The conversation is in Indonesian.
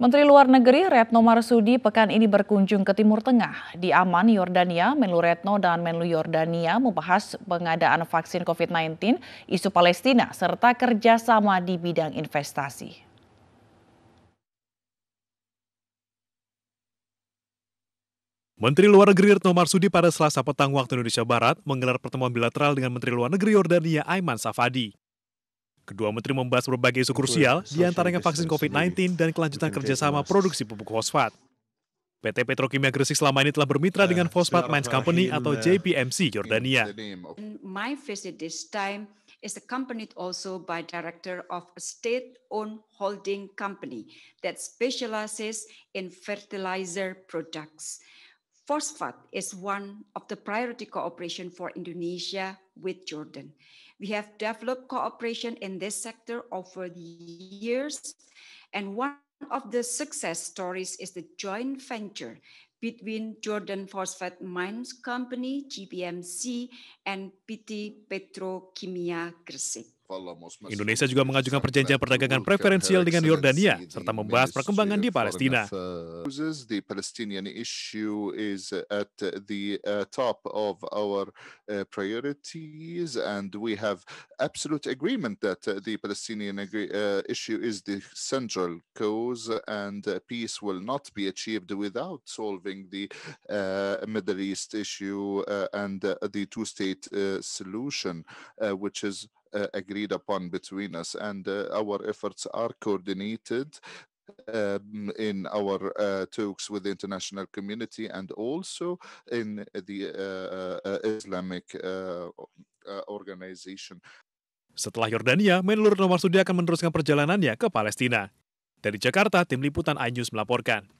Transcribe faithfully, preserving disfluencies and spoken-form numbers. Menteri Luar Negeri Retno Marsudi pekan ini berkunjung ke Timur Tengah. Di Amman, Yordania, Menlu Retno dan Menlu Yordania membahas pengadaan vaksin COVID sembilan belas, isu Palestina, serta kerjasama di bidang investasi. Menteri Luar Negeri Retno Marsudi pada Selasa petang waktu Indonesia Barat menggelar pertemuan bilateral dengan Menteri Luar Negeri Yordania Ayman Safadi. Kedua menteri membahas berbagai isu krusial, diantaranya vaksin COVID sembilan belas dan kelanjutan kerjasama produksi pupuk fosfat. P T Petrokimia Gresik selama ini telah bermitra dengan Phosphate Mines Company atau J P M C Yordania. My visit this time is accompanied also by director of a state-owned holding company that specializes in fertilizer products. Phosphate is one of the priority cooperation for Indonesia with Jordan. We have developed cooperation in this sector over the years, and one of the success stories is the joint venture between Jordan Phosphate Mines Company, J P M C, and P T Petrokimia Gresik. Indonesia juga mengajukan perjanjian perdagangan preferensial dengan Yordania serta membahas perkembangan di Palestina. The Palestinian issue is at the top of our priorities, and we have absolute agreement that the Palestinian issue is the central cause, and peace will not be achieved without solving the Middle East issue and the two-state solution, which is Uh, agreed upon between us, and uh, our efforts are coordinated um, in our uh, talks with the international community and also in the uh, uh, Islamic uh, uh, organization. Setelah Yordania, Menlu Retno Marsudi akan meneruskan perjalanannya ke Palestina. Dari Jakarta, tim liputan iNews melaporkan.